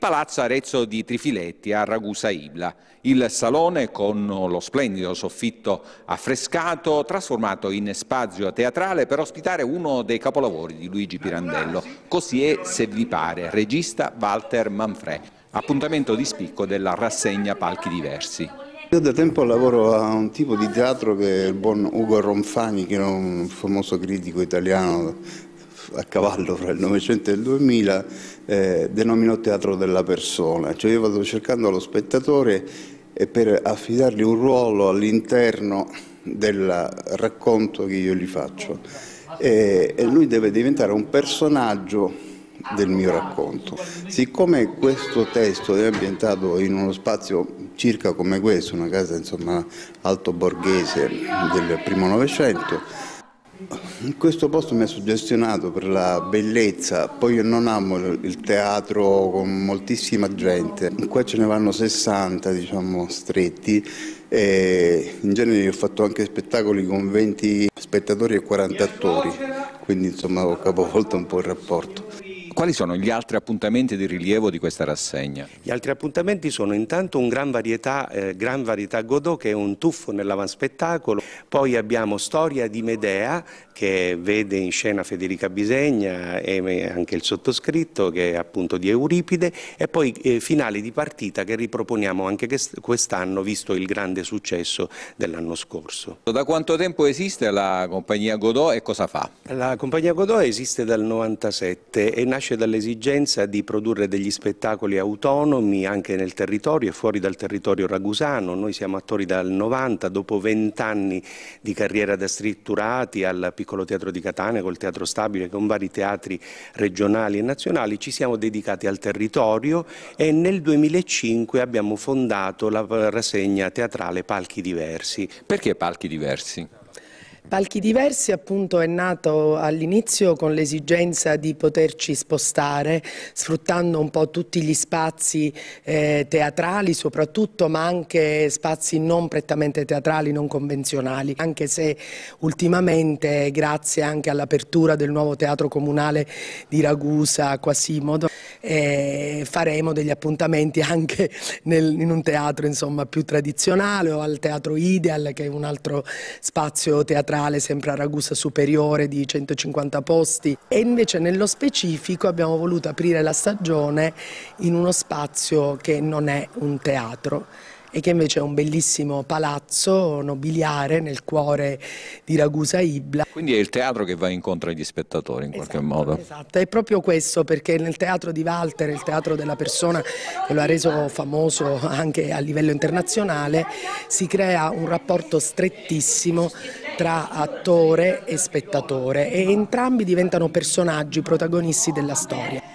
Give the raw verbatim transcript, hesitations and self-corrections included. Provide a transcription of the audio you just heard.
Palazzo Arezzo di Trifiletti a Ragusa Ibla. Il salone con lo splendido soffitto affrescato trasformato in spazio teatrale per ospitare uno dei capolavori di Luigi Pirandello, Così è se vi pare, regista Walter Manfrè. Appuntamento di spicco della rassegna Palchi Diversi. Io da tempo lavoro a un tipo di teatro che è il buon Ugo Ronfani, che era un famoso critico italiano a cavallo fra il Novecento e il duemila, eh, denominò teatro della persona, cioè io vado cercando lo spettatore e per affidargli un ruolo all'interno del racconto che io gli faccio e, e lui deve diventare un personaggio del mio racconto. Siccome questo testo è ambientato in uno spazio circa come questo, una casa insomma alto borghese del primo Novecento, questo posto mi ha suggestionato per la bellezza. Poi io non amo il teatro con moltissima gente, qua ce ne vanno sessanta diciamo stretti, e in genere ho fatto anche spettacoli con venti spettatori e quaranta attori, quindi insomma ho capovolto un po' il rapporto. Quali sono gli altri appuntamenti di rilievo di questa rassegna? Gli altri appuntamenti sono intanto un Gran Varietà, eh, Gran Varietà Godot, che è un tuffo nell'avanspettacolo, poi abbiamo Storia di Medea, che vede in scena Federica Bisegna e anche il sottoscritto, che è appunto di Euripide, e poi eh, Finale di partita, che riproponiamo anche quest'anno, visto il grande successo dell'anno scorso. Da quanto tempo esiste la Compagnia Godot e cosa fa? La Compagnia Godot esiste dal novantasette e nasce dall'esigenza di produrre degli spettacoli autonomi anche nel territorio e fuori dal territorio ragusano. Noi siamo attori dal novanta, dopo vent'anni di carriera da scritturati al piccolo teatro di Catania, col Teatro Stabile, con vari teatri regionali e nazionali, ci siamo dedicati al territorio e nel duemilacinque abbiamo fondato la rassegna teatrale Palchi Diversi. Perché Palchi Diversi? Palchi Diversi appunto è nato all'inizio con l'esigenza di poterci spostare, sfruttando un po' tutti gli spazi eh, teatrali soprattutto, ma anche spazi non prettamente teatrali, non convenzionali, anche se ultimamente, grazie anche all'apertura del nuovo teatro comunale di Ragusa Quasimodo, eh, faremo degli appuntamenti anche nel, in un teatro insomma più tradizionale, o al Teatro Ideal, che è un altro spazio teatrale sempre a Ragusa Superiore, di centocinquanta posti. E invece nello specifico abbiamo voluto aprire la stagione in uno spazio che non è un teatro e che invece è un bellissimo palazzo nobiliare nel cuore di Ragusa Ibla. Quindi è il teatro che va incontro agli spettatori in qualche modo. Esatto, è proprio questo, perché nel teatro di Walter, il teatro della persona, che lo ha reso famoso anche a livello internazionale, si crea un rapporto strettissimo tra attore e spettatore e entrambi diventano personaggi protagonisti della storia.